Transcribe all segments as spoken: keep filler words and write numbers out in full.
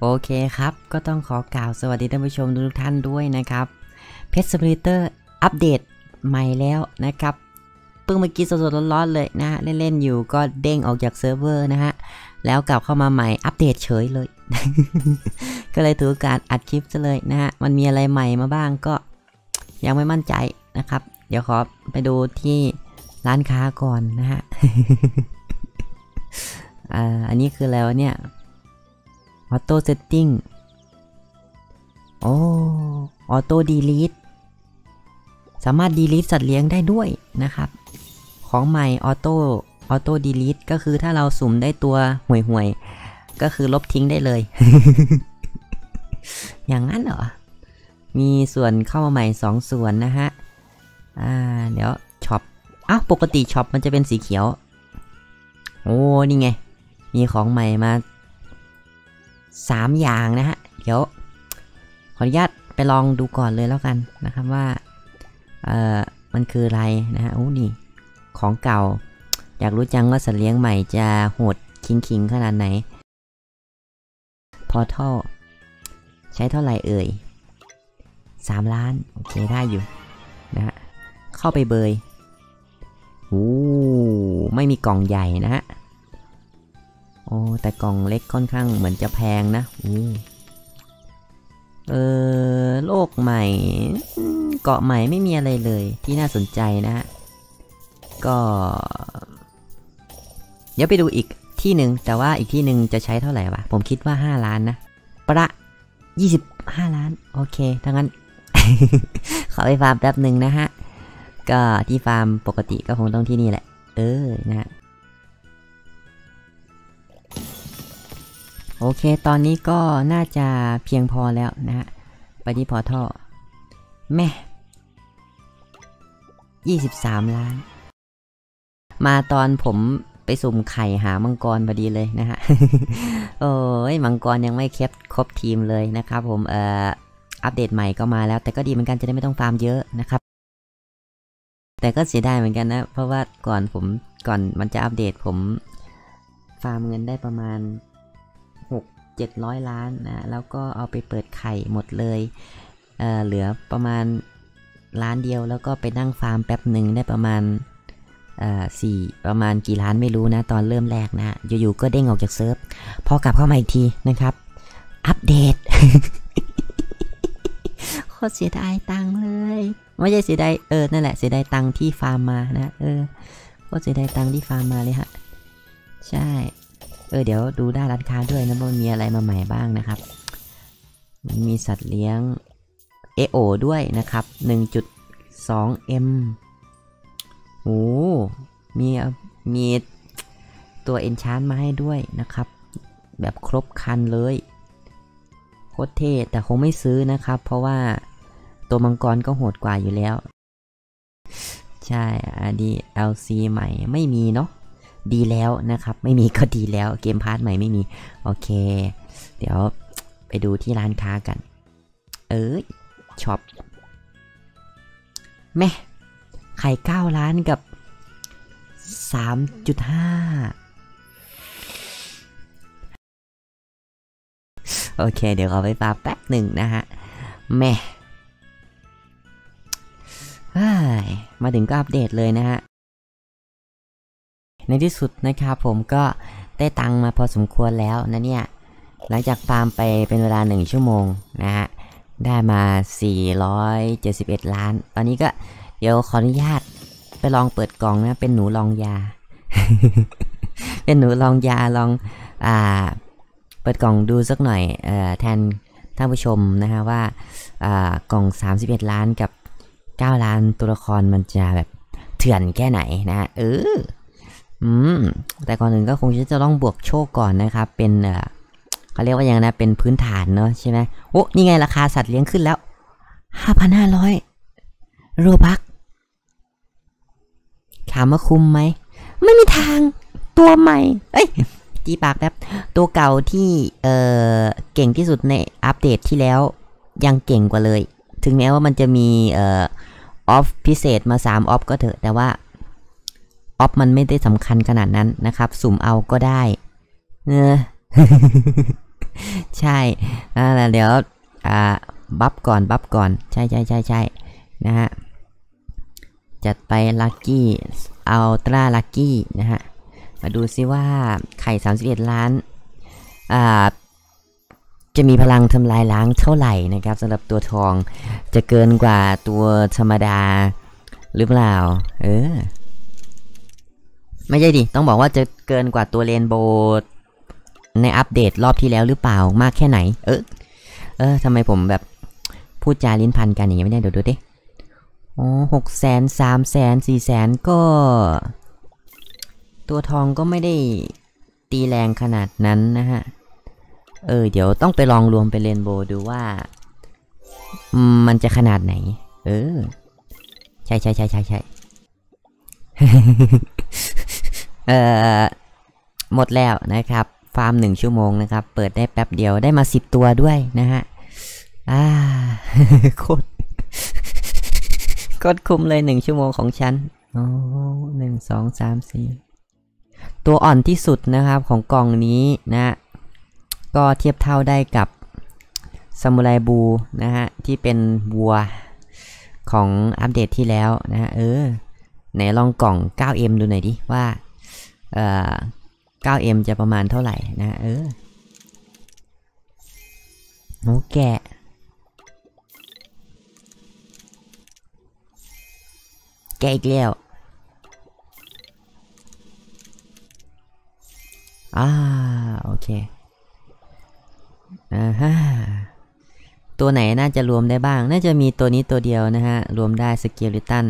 โอเคครับก็ต้องขอกล่าวสวัสดีท่านผู้ชมทุกท่านด้วยนะครับเพชรซิมูเลเตอร์อัปเดตใหม่แล้วนะครับเพิ่งเมื่อกี้สดๆร้อนๆเลยนะฮะเล่นๆอยู่ก็เด้งออกจากเซิร์ฟเวอร์นะฮะแล้วกลับเข้ามาใหม่อัปเดตเฉยเลย ก็เลยถือโอกาสอัดคลิปซะเลยนะฮะมันมีอะไรใหม่มาบ้างก็ยังไม่มั่นใจนะครับเดี๋ยวขอไปดูที่ร้านค้าก่อนนะฮะ อ่าอันนี้คืออะไรวะเนี่ยออโต้เซตติ้งโอ้ออโต้ดีลีทสามารถดีลีทสัตว์เลี้ยงได้ด้วยนะครับของใหม่ออโต้ออโต้ดีลีทก็คือถ้าเราสุ่มได้ตัวห่วยห่วยก็คือลบทิ้งได้เลย อย่างนั้นเหรอมีส่วนเข้ามาใหม่สองส่วนนะฮะอ่าเดี๋ยวช็อปอ้าวปกติช็อปมันจะเป็นสีเขียวโอ้นี่ไงมีของใหม่มาสามอย่างนะฮะเดี๋ยวขออนุญาตไปลองดูก่อนเลยแล้วกันนะครับว่าเอ่อมันคืออะไรนะฮะโอ้นี่ของเก่าอยากรู้จังว่าสัตว์เลี้ยงใหม่จะโหดคิงคิงขนาดไหนพอท่อใช้เท่าไหร่เอ่ยสามล้านโอเคได้อยู่นะฮะเข้าไปเบยโอ้ไม่มีกล่องใหญ่นะฮะโอ้แต่กล่องเล็กค่อนข้างเหมือนจะแพงนะเออโลกใหม่เกาะใหม่ไม่มีอะไรเลยที่น่าสนใจนะฮะก็เดี๋ยวไปดูอีกที่หนึ่งแต่ว่าอีกที่หนึ่งจะใช้เท่าไหร่วะผมคิดว่าห้าล้านนะประยี่สิบห้าล้านโอเคถ้างั้น ขอไปฟาร์มแป๊บหนึ่งนะฮะก็ที่ฟาร์มปกติก็คงต้องที่นี่แหละเออนะฮะโอเคตอนนี้ก็น่าจะเพียงพอแล้วนะฮะไปที่พอท่อแม่ยี่สิบสามล้านมาตอนผมไปสุ่มไข่หามังกรพอดีเลยนะฮะ โอ้ยมังกรยังไม่เก็บครบทีมเลยนะครับผมเอ่ออัปเดตใหม่ก็มาแล้วแต่ก็ดีเหมือนกันจะได้ไม่ต้องฟาร์มเยอะนะครับแต่ก็เสียดายเหมือนกันนะเพราะว่าก่อนผมก่อนมันจะอัปเดตผมฟาร์มเงินได้ประมาณเจ็ดร้อยล้านนะแล้วก็เอาไปเปิดไข่หมดเลยเอ่อเหลือประมาณล้านเดียวแล้วก็ไปนั่งฟาร์มแป๊บหนึ่งได้ประมาณเอ่อสี่ประมาณกี่ล้านไม่รู้นะตอนเริ่มแรกนะอยู่ๆก็เด้งออกจากเซิร์ฟพอกลับเข้ามาอีกทีนะครับอัปเดต โคตรเสียดายตังค์เลยไม่ใช่เสียดายเออนั่นแหละเสียดายตังค์ที่ฟาร์มมานะเออโคตรเสียดายตังค์ที่ฟาร์มมาเลยฮะใช่เออเดี๋ยวดูได้ร้านค้าด้วยนะว่ามีอะไรมาใหม่บ้างนะครับมีสัตว์เลี้ยง เอ โอ ด้วยนะครับ หนึ่งจุดสอง เอ็ม โอ้มีมีตัว Enchant มาให้ด้วยนะครับแบบครบคันเลยโคตรเท่แต่คงไม่ซื้อนะครับเพราะว่าตัวมังกรก็โหดกว่าอยู่แล้วใช่อ่ะ ดี แอล ซี ใหม่ไม่มีเนาะดีแล้วนะครับไม่มีก็ดีแล้วเกมพาร์ทใหม่ไม่มีโอเคเดี๋ยวไปดูที่ร้านค้ากันเออช็อปแม่ไข่เก้าล้านกับ สามจุดห้า โอเคเดี๋ยวขอไปปาแป๊บหนึ่งนะฮะแม่มาถึงก็อัปเดตเลยนะฮะในที่สุดนะครับผมก็ได้ตังมาพอสมควรแล้วนะเนี่ยหลังจากฟาร์มไปเป็นเวลาหนึ่งชั่วโมงนะฮะได้มาสี่ร้อยเจ็ดสิบเอ็ดล้านตอนนี้ก็เดี๋ยวขออนุญาตไปลองเปิดกล่องนะเป็นหนูลองยา เป็นหนูลองยาลองอ่าเปิดกล่องดูสักหน่อยเอ่อแทนท่านผู้ชมนะฮะว่าอ่ากล่องสามสิบเอ็ดล้านกับเก้าล้านตัวละครมันจะแบบเถื่อนแค่ไหนนะฮะเอออืมแต่ก่อนอื่นก็คงจะต้องบวกโชคก่อนนะครับเป็นเอ่อเขาเรียกว่าอย่างนะเป็นพื้นฐานเนาะใช่ไหมโอ้นี่ไงราคาสัตว์เลี้ยงขึ้นแล้ว ห้าพันห้าร้อย โรบัคถามว่าคุ้มไหมไม่มีทางตัวใหม่เอ้ยจีปากแป๊บตัวเก่าที่เอ่อเก่งที่สุดในอัปเดตที่แล้วยังเก่งกว่าเลยถึงแม้ว่ามันจะมีเอ่อออฟพิเศษมาสามออฟก็เถอะแต่ว่าออฟมันไม่ได้สำคัญขนาดนั้นนะครับสุ่มเอาก็ได้เออ ใช่แล้วเดี๋ยวอ่าบัฟก่อนบัฟก่อนใช่ใช่ใช่ใช่นะฮะจัดไปลัคกี้อัลตร้าลัคกี้นะฮะมาดูซิว่าไข่สามสิบเอ็ดล้านอ่าจะมีพลังทำลายล้างเท่าไหร่นะครับสำหรับตัวทองจะเกินกว่าตัวธรรมดาหรือเปล่าเออไม่ใช่ดิต้องบอกว่าจะเกินกว่าตัวเรนโบว์ในอัปเดตรอบที่แล้วหรือเปล่ามากแค่ไหนเออเออทำไมผมแบบพูดจาลิ้นพันกันอย่างนี้ไม่ได้เดี๋ยวดูดิอ๋อหกแสนสามแสนสี่แสนก็ตัวทองก็ไม่ได้ตีแรงขนาดนั้นนะฮะเออเดี๋ยวต้องไปลองรวมเป็นเรนโบว์ดูว่ามันจะขนาดไหนเออใช่ใช่ใช่ใช่ใช่เออหมดแล้วนะครับฟาร์มหนึ่งชั่วโมงนะครับเปิดได้แป๊บเดียวได้มาสิบตัวด้วยนะฮะอ่าโคตรโคตรคุ้มเลยหนึ่งชั่วโมงของฉันโอ้หนึ่งสองสามสี่ตัวอ่อนที่สุดนะครับของกล่องนี้นะก็เทียบเท่าได้กับซามูไรบูนะฮะที่เป็นวัวของอัปเดตที่แล้วนะฮะเออไหนลองกล่อง เก้าเอ็ม ดูหน่อยดิว่าเอ่อ เก้าเอ็ม จะประมาณเท่าไหร่นะเออโอ้แกะแกะอีกแล้วอ่าโอเคอ่าฮะตัวไหนน่าจะรวมได้บ้างน่าจะมีตัวนี้ตัวเดียวนะฮะรวมได้สเกลิตัน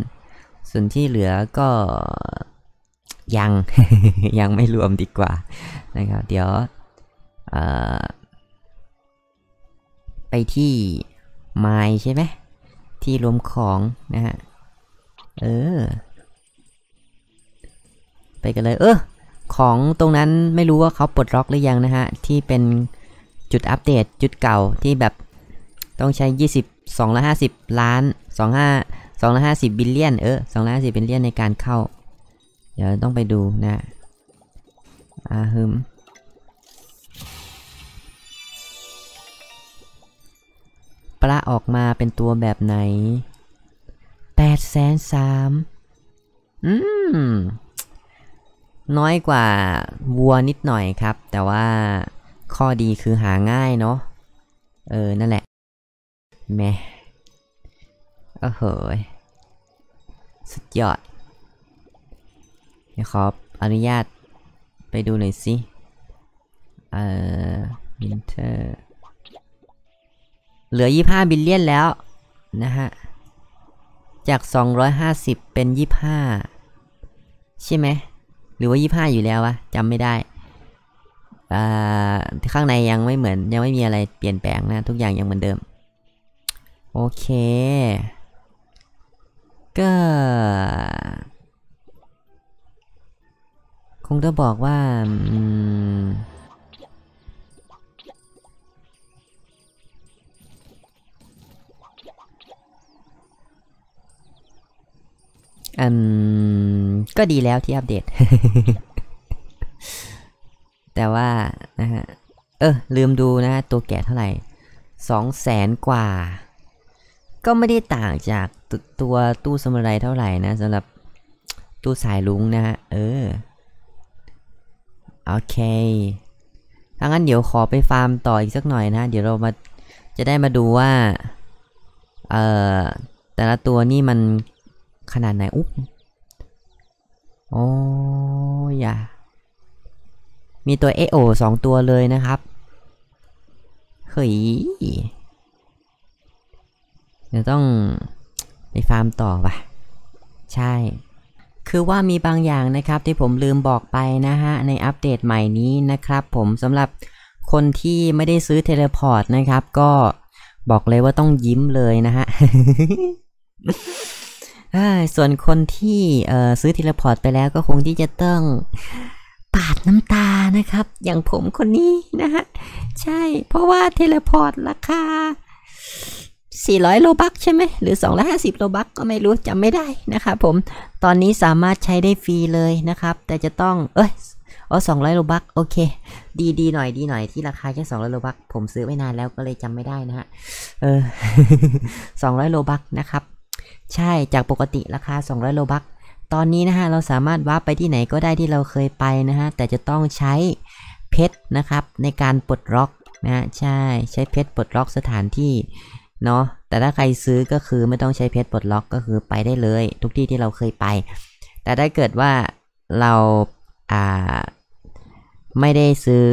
ส่วนที่เหลือก็ยัง ยังไม่รวมดีกว่านะครับเดี๋ยวไปที่ไมล์ใช่ไหมที่รวมของนะฮะเออไปกันเลยเออของตรงนั้นไม่รู้ว่าเขาปลดล็อกหรือยังนะฮะที่เป็นจุดอัปเดตจุดเก่าที่แบบต้องใช้ยี่สิบ สองร้อยห้าสิบล้านสองร้อยห้าสิบบิลเลียนเออสองร้อยห้าสิบบิลเลียนในการเข้าเดี๋ยวต้องไปดูนะอ่าฮึมปลาออกมาเป็นตัวแบบไหนแปดแสนสามหมื่นอืมน้อยกว่าวัวนิดหน่อยครับแต่ว่าข้อดีคือหาง่ายเนาะเออนั่นแหละแม่โอ้โหสุดยอดเดี๋ยวขออนุญาตไปดูหน่อยสิเอ่อ Winter เหลือยี่สิบห้าบิลเลียนแล้วนะฮะจากสองร้อยห้าสิบเป็นยี่สิบห้าใช่ไหมหรือว่ายี่สิบห้าอยู่แล้ววะจำไม่ได้อ่าข้างในยังไม่เหมือนยังไม่มีอะไรเปลี่ยนแปลงนะทุกอย่างยังเหมือนเดิมโอเคก็คงจะบอกว่าอืมก็ดีแล้วที่อัปเดต แต่ว่านะฮะเออลืมดูนะตัวแก่เท่าไหร่สองแสนกว่าก็ไม่ได้ต่างจากตตัวตู้ซามูไรเท่าไหร่นะสำหรับตู้สายลุงนะฮะเออโอเคถ้างั้นเดี๋ยวขอไปฟาร์มต่ออีกสักหน่อยนะเดี๋ยวเรามาจะได้มาดูว่าเอ่อแต่ละตัวนี่มันขนาดไหนอุ๊บโอ้ยามีตัวเอโอสองตัวเลยนะครับเฮ้ยเดี๋ยวต้องไปฟาร์มต่อว่ะใช่คือว่ามีบางอย่างนะครับที่ผมลืมบอกไปนะฮะในอัปเดตใหม่นี้นะครับผมสำหรับคนที่ไม่ได้ซื้อเทเลพอร์ตนะครับก็บอกเลยว่าต้องยิ้มเลยนะฮะ ส่วนคนที่ซื้อเทเลพอร์ตไปแล้วก็คงที่จะต้องปาดน้ำตานะครับอย่างผมคนนี้นะฮะใช่เพราะว่าเทเลพอร์ตราคาสี่ร้อยโลบัคใช่ไหมหรือสองร้อยห้าสิบโลบัคก็ไม่รู้จำไม่ได้นะครับผมตอนนี้สามารถใช้ได้ฟรีเลยนะครับแต่จะต้องเอ้ย อ๋อสองร้อยโลบักโอเคดีดีหน่อยดีหน่อยที่ราคาแค่สองร้อยโลบักผมซื้อไม่นานแล้วก็เลยจำไม่ได้นะฮะเออสองร้อยโลบักนะครับใช่จากปกติราคาสองร้อยโลบักตอนนี้นะฮะเราสามารถวาร์ปไปที่ไหนก็ได้ที่เราเคยไปนะฮะแต่จะต้องใช้เพชรนะครับในการปลดล็อกนะฮะใช่ใช้เพชรปลดล็อกสถานที่เนาะแต่ถ้าใครซื้อก็คือไม่ต้องใช้เพชรปลดล็อกก็คือไปได้เลยทุกที่ที่เราเคยไปแต่ถ้าเกิดว่าเราอ่าไม่ได้ซื้อ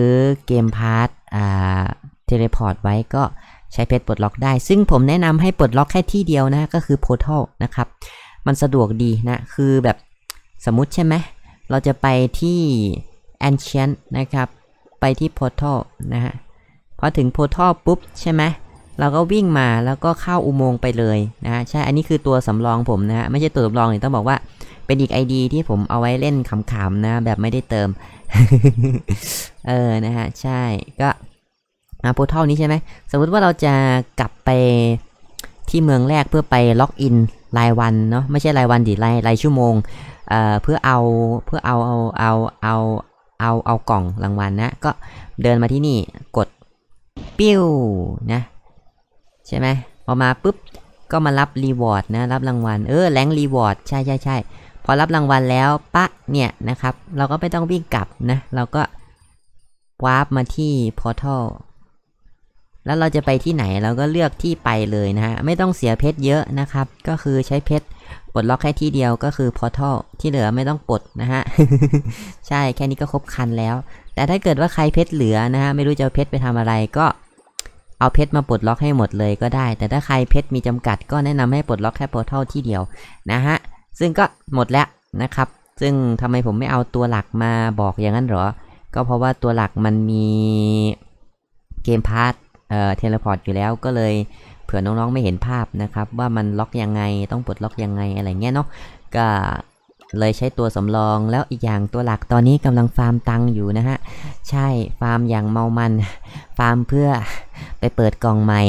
เกมพาร์ทอ่าเทเลพอร์ตไว้ก็ใช้เพชรปลดล็อกได้ซึ่งผมแนะนำให้ปลดล็อกแค่ที่เดียวนะก็คือ Portal นะครับมันสะดวกดีนะคือแบบสมมุติใช่ไหมเราจะไปที่ Ancient นะครับไปที่ Portal นะฮะพอถึง Portal ปุ๊บใช่ไหมเราก็วิ่งมาแล้วก็เข้าอุโมงค์ไปเลยนะฮะใช่อันนี้คือตัวสำรองผมนะฮะไม่ใช่ตัวสำรองเลยต้องบอกว่าเป็นอีก ไอ ดี ที่ผมเอาไว้เล่นขำๆนะแบบไม่ได้เติม เออนะฮะใช่ก็โพร์ทัลนี้ใช่ไหมสมมุติว่าเราจะกลับไปที่เมืองแรกเพื่อไปล็อกอินรายวันเนาะไม่ใช่รายวันดิรายรายชั่วโมงเอ่อเพื่อเอาเพื่อเอาเอาเอาเอาเอาเอากล่องรางวัลนะก็เดินมาที่นี่กดปิ้วนะใช่ไหมพอมาปุ๊บก็มารับรีวอร์ดนะรับรางวัลเออแรงรีวอร์ดใช่ใช่ใช่พอรับรางวัลแล้วปะเนี่ยนะครับเราก็ไม่ต้องวิ่งกลับนะเราก็วาร์ปมาที่โพร์ทัลแล้วเราจะไปที่ไหนเราก็เลือกที่ไปเลยนะฮะไม่ต้องเสียเพชรเยอะนะครับก็คือใช้เพชรปลดล็อกแค่ที่เดียวก็คือ Portal ที่เหลือไม่ต้องปลดนะฮะ ใช่แค่นี้ก็ครบคันแล้วแต่ถ้าเกิดว่าใครเพชรเหลือนะฮะไม่รู้จะเอาเพชรไปทำอะไรก็เอาเพชรมาปลดล็อกให้หมดเลยก็ได้แต่ถ้าใครเพชรมีจำกัดก็แนะนำให้ปลดล็อกแค่ Portal ที่เดียวนะฮะซึ่งก็หมดแล้วนะครับซึ่งทำไมผมไม่เอาตัวหลักมาบอกอย่างนั้นหรอก็เพราะว่าตัวหลักมันมีเกมพาร์ทเอ่อเทเลพอร์ตอยู่แล้วก็เลยเผื่อน้องๆไม่เห็นภาพนะครับว่ามันล็อกยังไงต้องปลดล็อกยังไงอะไรเงี้ยเนาะก็เลยใช้ตัวสำรองแล้วอีกอย่างตัวหลักตอนนี้กำลังฟาร์มตังอยู่นะฮะใช่ฟาร์มอย่างเมามันฟาร์มเพื่อไปเปิดกล่องใหม่